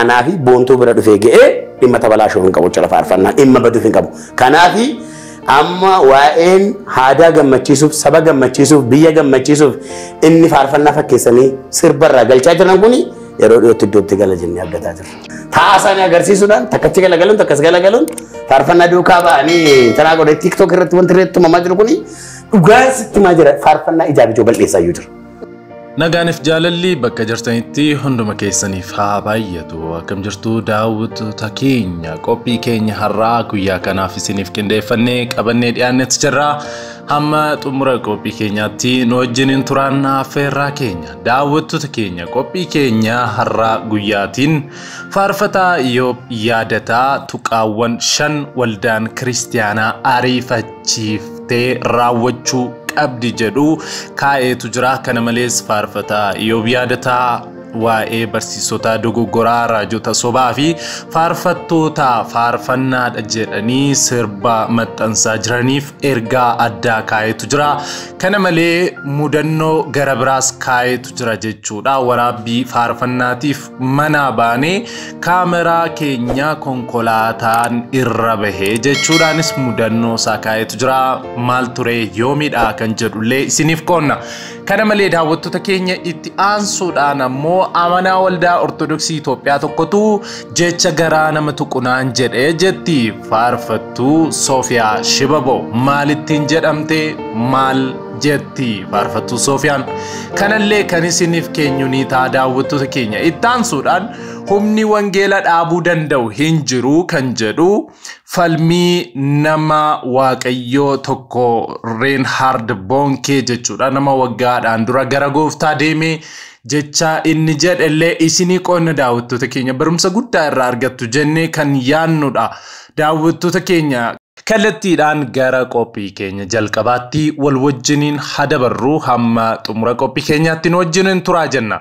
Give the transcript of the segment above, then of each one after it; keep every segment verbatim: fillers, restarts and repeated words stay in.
kanafi bonto bira dufege e imma tabalasho hin qabu chala farfanna imma badu fin qabu kanafi amma wa'in hada gammachisuf saba gammachisuf biya gammachisuf inni farfanna fakkesani sirbarra galcha jiran kuni yero yotti dotti gala jinni abdata jir taasani agarsi sudan takkachi gala galun takkas gala galun farfanna duka ba ni tana gode tiktok irratti wanti irratti mama jiru kuni dugas timajira farfanna ijabi jobal desa yujir نغانف جاللي بك جرتينتي هندم كيسني فابايتو كم جرتو داوود تاكينيا كوبي كينيا حراك ويا كنافي سنيف كندي فنيك ابنيد يانت جرا هم تمر كوبي كينيا تي نوجنين ترانا فيرا كينيا داوود تاكينيا كوبي كينيا حراك وياتين فارفتا ايوب يادتا تقاون شن ولدان كريستيانا عريفه تشيف تي راوچو abdi jedhu kaa'ee tu jira kana malees faarfataa Eyob Yadetaa waa'ee barsiisota dogoggoraa raajota sobaa fi faarfattoota faarfannaadha jedhanii sirba maxxansaa jiraniif ergaa addaa kaa'eetu jira. Kana malee mudannoo gara biraas kaa'eetu jira jechuudha. Waraabbii faarfannaatiif mana baanee kaameraa keenya konkolaataan irra bahee jechuudhaanis mudannoo isaa kaa'eetu jira. Maal turee yoomidha kan jedhullee isiniif qoonna. Kana malee daawwattoota keenya itti aansuudhaan ammoo amana waldaa ortodoksii Itoophiyaa tokkotu jecha garaa nama tuqunaan jedhee jetti faarfattuu Sofia Shibebew maalittiin jedhamte maal jetti faarfattuu Sofiyaan kanallee kan isiniif keenyunii taa daawwattoota keenya itti aansuudhaan humni wangeela dhaabuu danda'u hin jiru kan jedhu falmii nama waaqayyoo tokko Reinhard Bonke jechuudha nama waggaadhaan dura gara gooftaa deemee jecha inni jedhellee isinii qonna daawwattoota keenya barumsa guddaa irraa argattu jennee kan yaannudha. Daawwattoota keenya kallattiidhaan gara qophii keenya jalqabaatti wal wajjiniin hadabarruu hamma xumura qophii keenyaatti nu wajjiniin turaa jenna.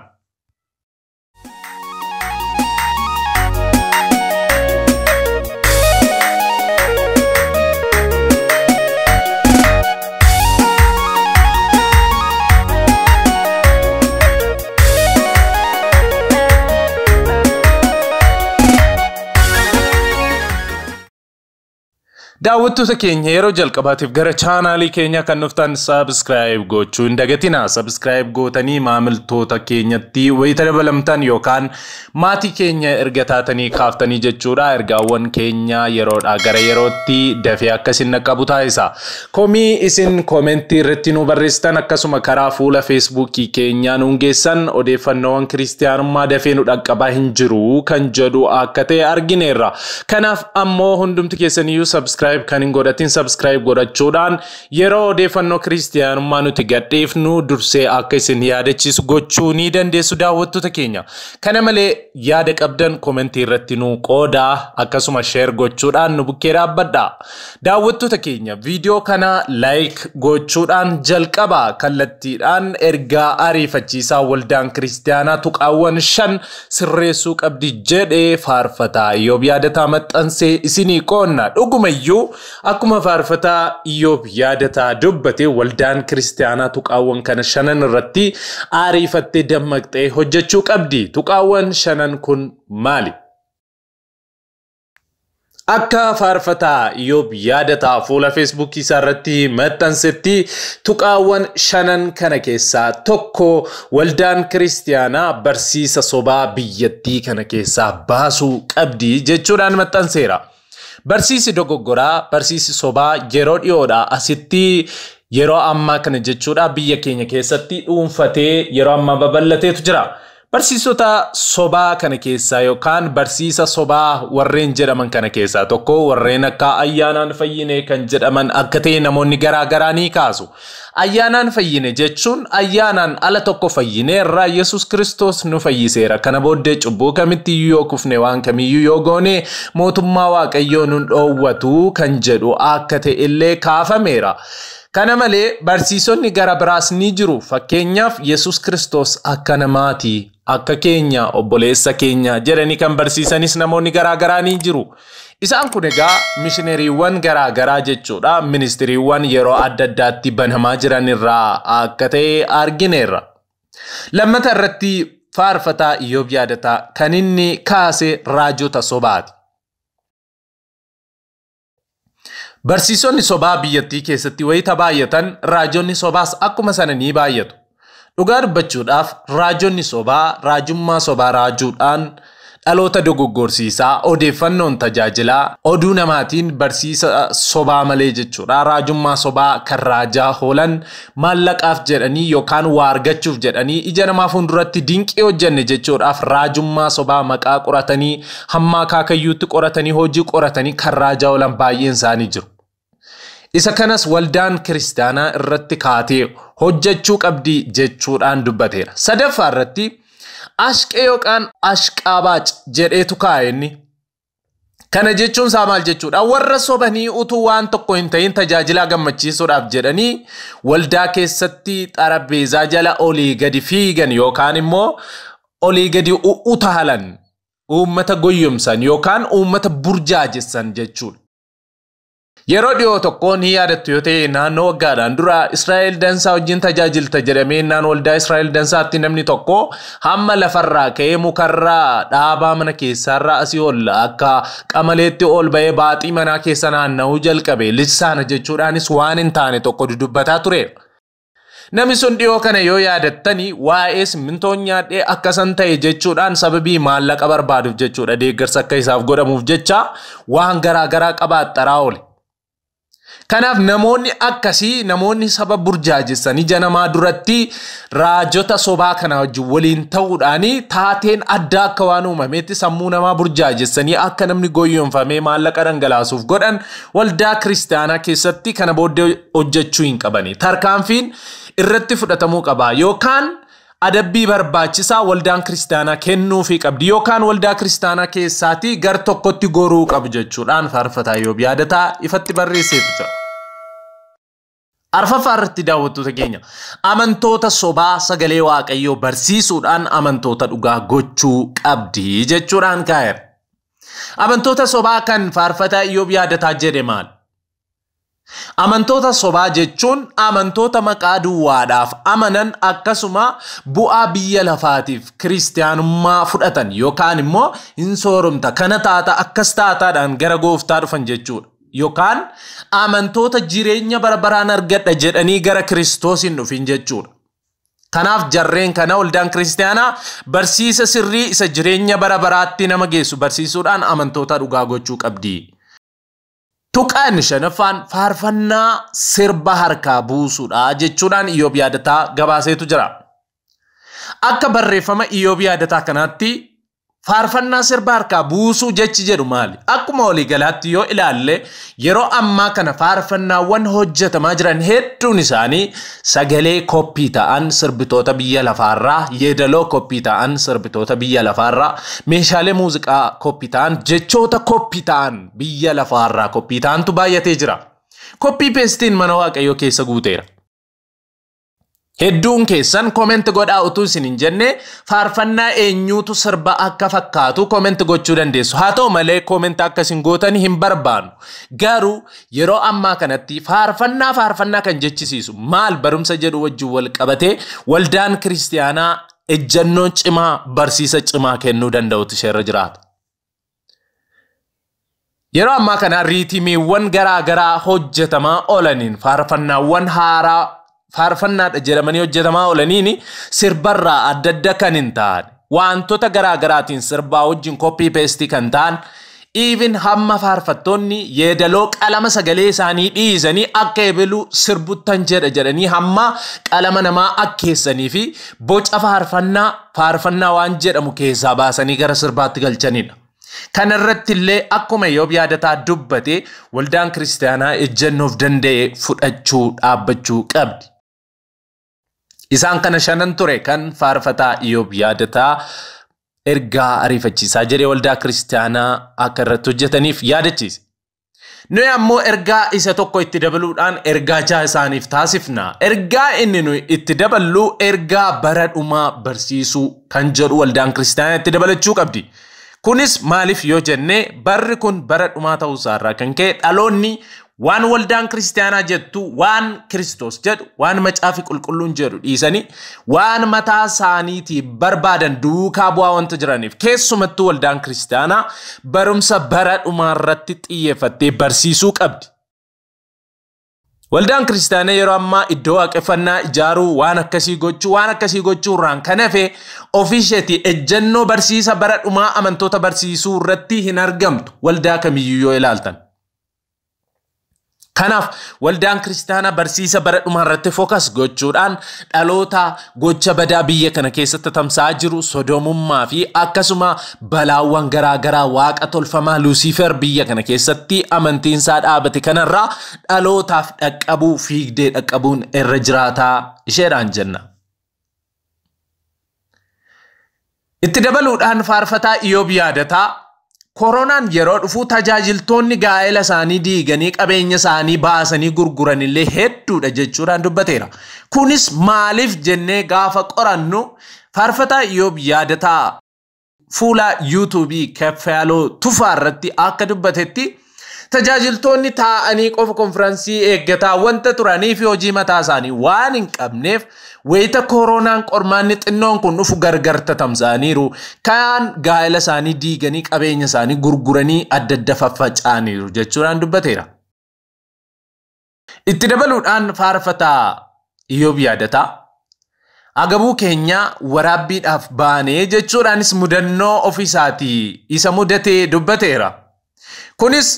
daawwattoota keenya yeroo jalqabaatiif gara chaanaalii keenya kan nuftan subscribe gochuu hin dagatinaa subscribe gootanii maamiltoota keenyatti wayita dabalamtan yookaan maatii keenya erga taatanii kaaftanii jechuudha. Ergaawwan keenya yeroodhaa gara yerootti dafee akkas hin qabu taasisa. Komii isin kommentii irratti nu barreessitan akkasuma karaa fuula Facebook keenya nu geessan odeeffannoowwan kiristiyaanummaa dafee nu dhaqqabaa hin jiru kan jedhu akka ta'e argineerra. Kanaaf ammoo hundumti keessaniyyuu subscribe kan hin godhatin subscribe godhachuudhaan yeroo odeeffannoo kiristiyaanummaa nuti gadhiifnu dursee akka isin yaadachiisu gochuu ni dandeessu daawwattoota keenya. Kana malee yaada qabdan kommentii irratti nu qoodaa akkasuma share gochuudhaan nu bukkee dhaabbadha. Daawwattoota keenya viidiyoo kana like gochuudhaan jalqaba kallattiidhaan ergaa ariifachiisaa waldaan kiristiyaanaa tuqaawwan shan sirreessuu qabdi jedhee faarfataa Eyob Yadetaa maxxansee isinii qoonna dhugumayyuu akkuma faarfataa Eyob Yadetaa dubbate waldaan kiristiyaanaa tuqaawwan kana shanan irratti ariifattee dammaqxee hojjechuu qabdi. Tuqaawwan shanan kun maali? Akka faarfataa Eyob Yadetaa fuula Facebook isaarratti maxxansetti tuqaawwan shanan kana keessaa tokko waldaan kiristiyaanaa barsiisa sobaa biyyattii kana keessaa baasuu qabdi jechuudhaan maxxanseera. Barsiisi dogoggoraa barsiisi sobaa yeroo dhiyoodha asitti yeroo ammaa kana jechuudha biyya keenya keessatti dhuunfatee yeroo ammaa babal'ateetu jira. Barsiisota sobaa kana keessaa yookaan barsiisa sobaa warreen jedhaman kana keessaa tokko warreen akka ayyaanaan fayyine kan jedhaman akka ta'e namoonni garaagaraa ni kaasu. Ayyaanaan fayyine jechuun ayyaanaan ala tokko fayyineerra Yesus Kiristoos nu fayyiseera. Kana booddee cubbuu kamitti yoo kufne waan kamiyyuu yoo goone mootummaa waaqayyoo nu dhoowwatu kan jedhu akka ta'e illee kaafameera. Kana malee barsiisonni gara biraas ni jiru. Fakkeenyaaf Yesus Kiristoos akka namaati akka keenya obboleessa keenya jedhanii kan barsiisanis namoonni garaagaraa ni jiru. Isaan kun egaa mishineriiwwan garaagaraa jechuudha ministiriiwwan yeroo adda addaatti banamaa jiran irraa akka ta'e argineerra. Lammata irratti faarfataa Eyob Yadetaa kan inni kaase raajota sobaati. Barsiisonni sobaa biyyattii keessatti wayii tabaayatan raajonni sobaas akkuma sana ni baayatu. Dhugaa dubbachuudhaaf raajonni sobaa raajummaa sobaa raajuudhaan dhaloota dogoggorsiisaa odeeffannoon tajaajilaa oduu namaatiin barsiisa sobaa malee jechuudha. Raajummaa sobaa kan raajaa hoolan maallaqaaf jedhanii yookaan waa argachuuf jedhanii ija namaaf hunduratti dinqii hojjanne jechuudhaaf raajummaa sobaa maqaa qoratanii hamma akaakayyuutti qoratanii hojii qoratanii kan raajaa hoolan baay'een isaanii jiru. Isa kanas waldaan kiristaanaa irratti kaatee hojjechuu qabdii jechuudhaan dubbateera. Sadaffaa irratti Ashqe yokaan ashqaabaach jedheetu kaa'enni. Kana jechuun saa maal jechuudha? Warra sobanii utuu waan tokko hin ta'in tajaajilaa gammachiisuudhaaf jedhanii waldaa keessatti xarabbeezaa jala olii gadi fiigan yookaan immoo olii gadi utahalan uummata goyyumsan yookaan uummata burjaajissan jechuudha. Yeroo dhiyoo tokkoon ni yaadattu yoo ta'e naannoo waggaadhaan dura Israa'el dansaa wajjin tajaajilta jedhamee naannoo waldaa Israa'el dansaatti namni tokko hamma lafarraa ka'ee mukarraa dhaabaa mana keessaarraa asii ol akka qamaleetti ol ba'ee baaxii manaa keessa naanna'uu jalqabe lichaana jechuudhaanis waan hin taane tokko dudubbataa ture. Namni sun dhiyoo kana yoo yaadattanii waa'ee simmintoon nyaadhee akkasan ta'e jechuudhaan sababii maallaqa barbaaduuf jechuudha deeggarsa akka isaaf godhamuuf jecha waan garaa garaa qabaattaraa oole. Kanaaf namoonni akkasii namoonni saba burjaajessanii janamaa duratti raajota sobaa kana wajjin waliin ta'uudhaan taateen adda akka waan uumameetti sammuu namaa burjaajessanii akka namni goyyonfamee maallaqa dhangalaasuuf godhan waldaa kiristaanaa keessatti kana booddee hojjechuu hin qabani. Tarkaanfiin irratti fudhatamuu qaba yookaan adabbii barbaachisaa waldaan kiristaanaa kennuufii qabdi yookaan waldaa kiristaanaa keessaatii gar tokkotti goruu qabu jechuudhaan faarfataa Eyob Yadetaa ifatti barreesseetu jira. Arfaffaa irratti daawwattu tageenya. Amantoota sobaa sagalee waaqayyoo barsiisuudhaan amantoota dhugaa gochuu qabdi jechuudhaan kaa'eera. Amantoota sobaa kan faarfataa Eyob Yadetaa jedhe maal? Amantoota sobaa jechuun amantoota maqaa duwwaadhaaf amanan akkasuma bu'aa biyya lafaatiif kiristiyaanummaa fudhatan yookaan immoo hin sooromta kana taata akkas taataadhaan gara gooftaa dhufan jechuudha. Yookaan amantoota jireenya barbaraan argadha jedhanii gara Kiristoos hin dhufin jechuudha. Kanaaf jarreen kana waldaan kiristiyaanaa barsiisa sirrii isa jireenya barbaraatti nama geessu barsiisuudhaan amantoota dhugaa gochuu qabdi. Tuqaan shanaffaan faarfannaa sirba harkaa buusuudha jechuudhaan Eyob Yadetaa gabaaseetu jira. Akka barreeffama Eyob Yadetaa kanaatti faarfannaa sirba harkaa buusuu jechi jedhu maali? Akkuma waliigalaatti yoo ilaalle yeroo ammaa kana faarfannaawwan hojjetamaa jiran hedduun isaanii sagalee koppii ta'an sirbitoota biyya lafaarraa, yeedaloo koppii ta'an sirbitoota biyya lafaarraa, meeshaalee muuziqaa koppii ta'an, jechoota koppii ta'an biyya lafaarraa koppii ta'antu baay'atee jira. Koppii peestiin mana waaqayyoo keessa guuteera. Hedduun keessan koomenti godhaa utuu isin hin jenne faarfannaa eenyuutu sirba akka fakkaatu koomenti gochuu dandeessu. Haa ta'u malee koomenti akkasiin gootanii hin barbaannu. Garuu yeroo ammaa kanatti faarfannaa faarfannaa kan jechisiisu maal barumsa jedhu wajjin wal qabatee waldaan kiristiyaanaa ejjennoo cimaa barsiisa cimaa kennuu danda'utu isheerra jiraata. Yeroo ammaa kana riitimiiwwan garaa garaa hojjetamaa oolaniin faarfannaawwan haaraa faarfannaadha jedhamanii hojjetamaa oolaniini sirbarraa adda adda kan hin taane wantoota garaa garaatiin sirbaa wajjin koppii peestii kan ta'an even hamma faarfattoonni yeedaloo qalama sagalee isaanii dhiisanii akka eebiluu sirbuttan jedha jedhanii hamma qalama namaa akkeessanii fi boca faarfannaa faarfannaa waan jedhamu keessaa baasanii gara sirbaatti galchanidha. Kan irratti illee akkuma Eyob Yadetaa dubbate waldaan kiristaanaa ejjennoof danda'e fudhachuu dhaabbachuu qabdi. Isaan kana shanan ture kan faarfataa Eyob Yadetaa ergaa ariifachiisaa jedhee waldaa kiristaanaa akka irratti hojjetaniif yaadachiise. Nuyi ammoo ergaa isa tokko itti dabaluudhaan ergaachaa isaaniif taasifna. Ergaa inni nuyi itti daballu ergaa bara dhumaa barsiisuu kan jedhu waldaan kiristaanaa itti dabalachuu qabdi. Kunis maalif yoo jenne barri kun bara dhumaa ta'uu isaarraa kan ka'e dhaloonni وان ولدان كريستيانا جتو وان كريستوس جت وان متشافك الكلون جرود إيزاني وان متاساني تي بربادن دوكا بوا وانتجرانيف كيس سمتو ولدان كريستيانا برمسا برات ومارتت إيفتي برسيسو كبدي ولدان كريستيانا يرامما إدوك إفنا إجارو وانا كسي غوچو وانا كسي غوچو ران كنفي أوفيشتي إجنو برسيسا برات وما أمنتو تبرسيسو رتي هنرغمت ولدان كميو إلالتن Kanaf, waldaan Kristaana barsiisa baradhumaan irratti fookas gochuudhaan dhaloota gocha badaa biyya kana keessatti tamsa'aa jiru sodomummaa fi akkasuma balaawwan garaa garaa waaqa tolfamaa Lucifer biyya kana keessatti amantiin isaa dhaabate kanarraa dhalootaaf dhaqqabuu fiigdee dhaqqabuun irra jiraataa isheedhaan jenna. Itti dabaluudhaan faarfataa Eyob Yadetaa Koronaan yeroo dhufu tajaajiltoonni gaa'ela isaanii diiganii qabeenya isaanii baasanii gurguranillee hedduudha jechuudhaan dubbateera. Kunis maaliif jennee gaafa qorannu faarfataa Eyob Yadetaa fuula YouTube kaffaloo tufaa irratti akka dubbatetti tajaajiltoonni taa'anii qofa konferansii eeggataa wanta turanii fi hojii mataa isaanii waan hin qabneef wayita koronaan qormaanni xinnoon kun dhufu gargarta tamsa'aniiru kan gaa'ela isaanii diiganii qabeenya isaanii gurguranii adda adda faffaca'aniiru jechuudhaan dubbateera. Itti dabaluudhaan faarfataa Eyob Yadetaa Agabuu Kenya waraabbiidhaaf baanee jechuudhaanis mudannoo ofiisaatii isa mudatee dubbateera. Kunis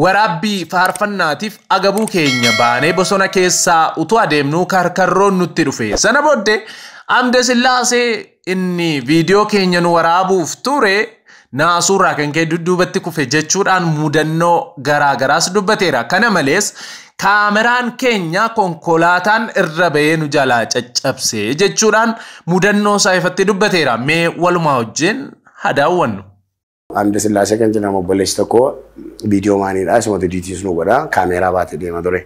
Warabbi farfannaatiif agabuu keenya baanee bosona keessaa utuu adeemnu karkarroon nutti dhufe. Sana booddee Amde Sillaasee inni viidiyoo keenya nu waraabuuf ture naa suuraa kan kee dudduubatti kufe jechuudhaan mudannoo garaa garaas dubbateera. Kana malees kaameraan keenya konkolaataan irra ba'ee nu jalaa caccabsee jechuudhaan mudannoo isaa ifatti dubbateera. Mee walumaa wajjin hadaawwannu. Amde Sillaasee kan jedhamu balleessitu koo video mani dah semua tu di sini semua kamera bater dia madore.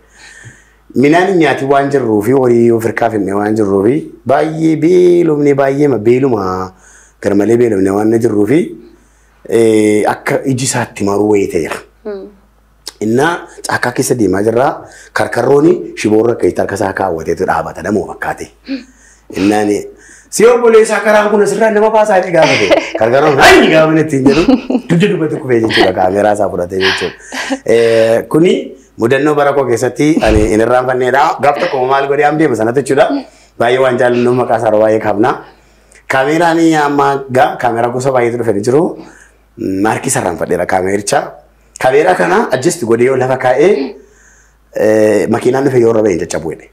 Mina ni niati wanjir rovi, orang yang firkafin ni wanjir rovi. Bayi belum ni bayi mah belum ah kermalai belum ni wanjir rovi. Akak ijisat timaru itu ya. Inna akak kisah di majarah karkaroni shibora kaitar kasah kawat itu abad ada mau makati. Inna ni siapa boleh sekarang aku nasiran nama pasal ni gak ada. Karena orang ni gak punya tinjau, tujuh ribu tu kubejin juga kamera sahaja tinjau. Kuni mudah no barakok esati, ane ineram kan ni dah, gap tu komal gori ambil macam tu cura, bayi wanjal luma kasar bayi kahna, kamera ni ama gak kamera ku sebaya itu furniture, marki saran fadera kamera cha, kamera kana adjust gori olah pakai, makinan tu furniture bayi macam buat ni.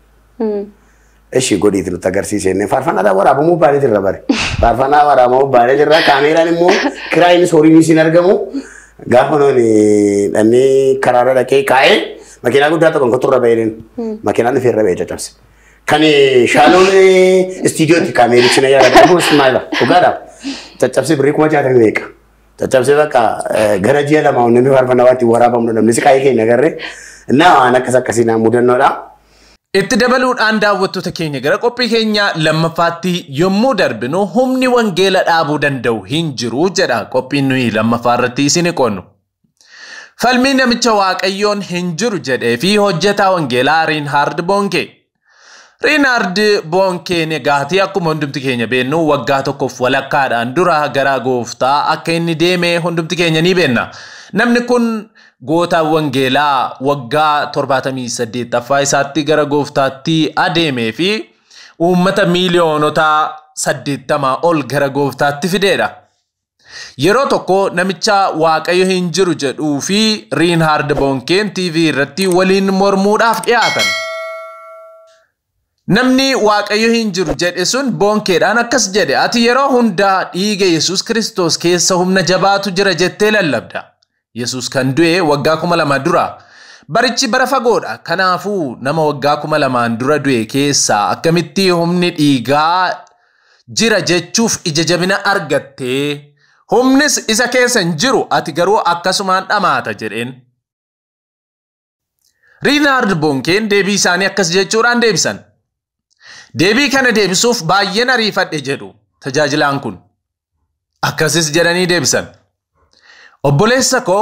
Esy gori itu tagar sih seni. Farfan ada orang abu mu balik terlalu balik. Farfan ada orang abu balik terlalu kamera ni mu kira ini sorry misi nergamu. Gapono ni, ni kerana ada kekai. Makin aku dah tak kongkong terlalu baikin. Makin aku fikir lebih jauh sih. Kani shalom ni studio di kamera ni cina ada abu semai. Ugara. Jauh sih beri kuasa dengan mereka. Jauh sih tak garaji ada mau. Nampi farfan ada tiwar abu mu nampi sekai ke negara. Naa anak kasar kasih nama muda nora. Itti dabaluudhaan daawwattoota keenya gara qophii keenya lammaffaatti yommuu darbinu humni wangeela dhaabuu danda'u hin jiru jedha qophiin nuyi lammaffaa irratti isin qoonnu. Falmii namicha Waaqayyoon hin jiru jedhee fi hojjetaa wangeelaa Reinhard Bonnke. Reinhard Bonnke negaatii akkuma hundumti keenya beennu waggaa tokkoof walakkaadhaan dura gara gooftaa akka inni deemee hundumti keenya ni beenna. Namni kun Gota wangeelaa waggaa torbaatamii saddeettaffaa isaatti gara gooftaatti adeemee fi uummata miiliyoonota saddeettamaa ol gara gooftaatti fideedha. Yeroo tokko namicha Waaqayyo hin jiru jedhuu fi Reinhard Bonken T V irratti waliin mormuudhaaf dhiyaatan. Namni Waaqayyo hin jiru jedhe sun Bonkeedhaan akkas jedhe ati yeroo hundaa dhiiga Yesuus Kiristoos keessa humna jabaatu jira jettee lallabda. Yesus kandue wagga kuma lama dura. Barichi barafagoda kanafu nama wagga kuma lama dura due kesa. Akamiti humnit iga jira jechuf ijajabina argate. Humnis isa kesa njiru atigaru akkasuman amata jirin. Reinhard Bonnken debi sani akkas jechuran debisan. Debi kana debisuf bayena rifat ejedu. Tajajilankun. Akkasis jerani debisan. Obbolessa ko,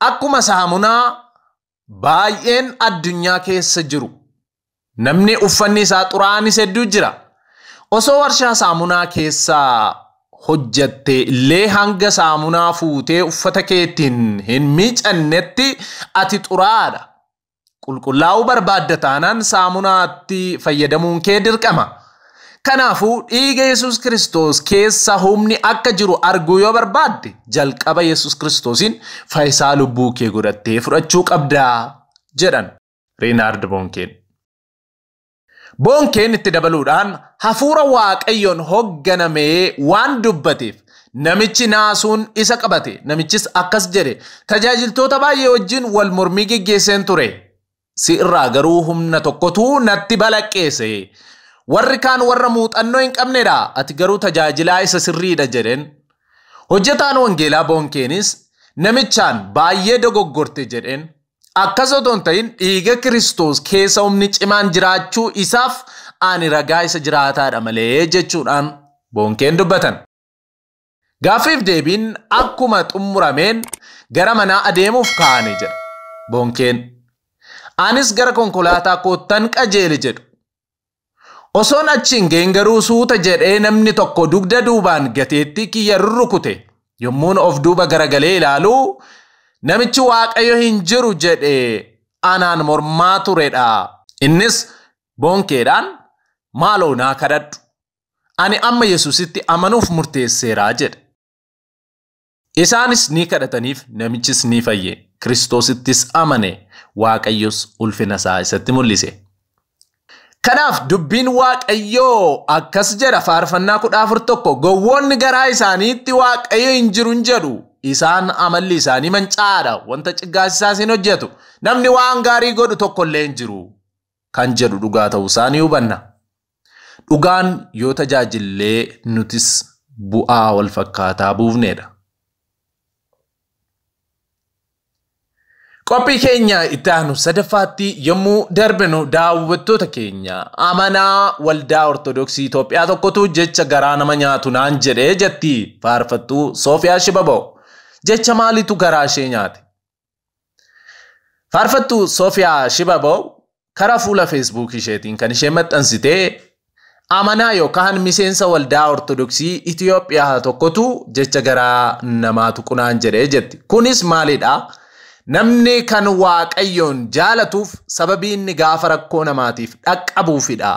akkuma sahamunaa baay'een addunyaa keessa jiru namni uffanni isaa xuraami sedduu jira osoo warshaa saamunaa keessa hojjatte illee hanga saamunaa fuutee uffata keetiin hin miicannetti ati xuraadha qulqullaa'uu barbaadda taanaan saamunaatti fayyadamuun kee dirqama Kanafu dhiiga Yesus Kristos keessa humni akka jiru arguu yoo barbaadde jalqaba Yesus Kristosin faayisaa lubbuu kee godhattee fudhachuu qabdaa jedhan Reenaard Bonkeen. Bonkeen itti dabaluudhaan hafuura Waaqayyoon hoogganamee waan dubbateef namichi naasuun isa qabate namichis akkas jedhe tajaajiltoota baay'ee wajjin wal mormii geggeesseen ture si irraa garuu humna tokkotu natti balaqqeesse. Warri kaan warra muuxannoo hin qabnedha ati garuu tajaajilaa isa sirriidha jedheen. Hojjetaan wangeelaa Bonkeenis namichaan baay'ee dogoggorte jedheen. Akkas otoo hin ta'in dhiiga Kiristoos keessa humni cimaan jiraachuu isaaf ani ragaa isa jiraataadha malee jechuudhaan Bonkeen dubbatan. Gaafiif deebiin akkuma xumurameen gara manaa adeemuuf kaane jedha Bonkeen. Anis gara konkolaataa koottan qajeele jedhu. Osoon achiin garuu suuta jedhee namni tokko dugda duubaan gateetti kiyya rukute yommuun of duuba garagalee ilaaluu namichi Waaqayyo hin jiru jedhee anaan mormaa turedha. Innis Bonkeedhaan maaloo naa kadhadhu ani amma Yesuusitti amanuuf murteesseeraa jedhe. Isaanis ni kadhataniif namichis ni fayye Kiristoosittis amane Waaqayyos ulfina isaa isatti mul'ise. Kanaaf dubbiin Waaqayyoo akkas jedha faarfannaa kudha afur tokko gowwoonni garaa isaaniitti Waaqayyo hin jiru hin jedhu isaan amalli isaanii mancaadha wanta ciggaasisaas hin hojjetu namni waan gaarii godhu tokkollee hin jiru kan jedhu dhugaa ta'uu isaanii hubanna. Dhugaan yoo tajaajillee nutis bu'aa wal fakkaataa buufneedha. Qophii keenya itti aanu sadaffaatti yommuu darbinu daawwattoota keenya amanaa waldaa Ortodoksii Itoophiyaa tokkotu jecha garaa nama nyaatu naan jedhee jetti faarfattuu Sofiyaa Shibebew. Jecha maaliitu garaa ishee nyaate? Faarfattuu Sofiyaa Shibebew karaa fuula Facebook isheetiin kan ishee maxxansitee amanaa yookaan miseensa waldaa Ortodoksii Itoophiyaa tokkotu jecha garaa namaatu kunaan jedhee jetti. Kunis maalidha? Namni kan Waaqayyoon jaalatuuf sababii inni gaafa rakkoo namaatiif dhaqqabuufidha.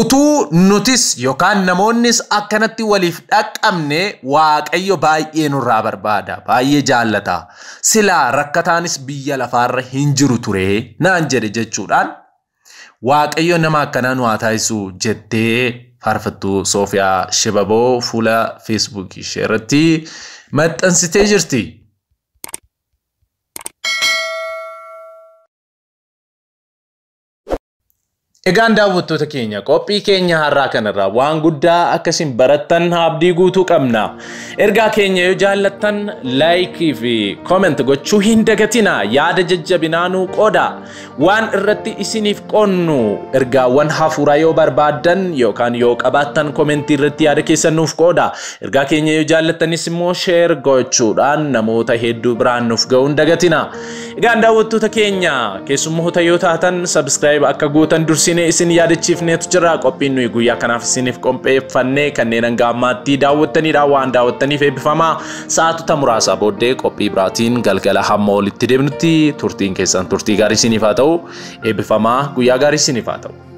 Utuu nutis yookaan namoonnis akkanatti waliif dhaqqabne Waaqayyo baay'ee nurraa barbaada, baay'ee jaallata. Silaa rakkataanis biyya lafaarra hin jiru ture naan jedhe jechuudhaan Waaqayyo nama akkanaa nu haa taasisu jettee faarfattuu Sofia Shibebew fuula Facebook ishee irratti maxxansitee jirti. Egaan daawwattoota keenya qophii keenya har'aa kanarraa waan guddaa akkasiin barattan abdii guutuu qabna. Ergaa keenya yoo jaallattan laayikii fi koomenti gochuu hin dagatina yaada jajjabinaanuu qooda. Waan irratti isiniif qoonnu ergaawwan hafuuraa yoo barbaaddan yookaan yoo qabaattan koomentii irratti yaada keessannuuf qooda. Ergaa keenya yoo jaallattanis immoo sheer gochuudhaan namoota hedduu biraan nuuf ga'uu hin dagatina. Egaan daawwattoota keenya keessummoota yoo taatan subscribe akka gootan dursi. Isin yaadachiifnee jira qophiin nuyi guyyaa kanaaf isiniif qopheeffannee kanneen hanga ammaatti daawwattaniidha waan daawwattaniif eebbifamaa sa'aatota muraasa booddee qophii biraatiin galgala hamma walitti deemnutti turtiin keessan turtii gaarii isiniif haa ta'u eebbifamaa guyyaa gaarii isiniif haa ta'u.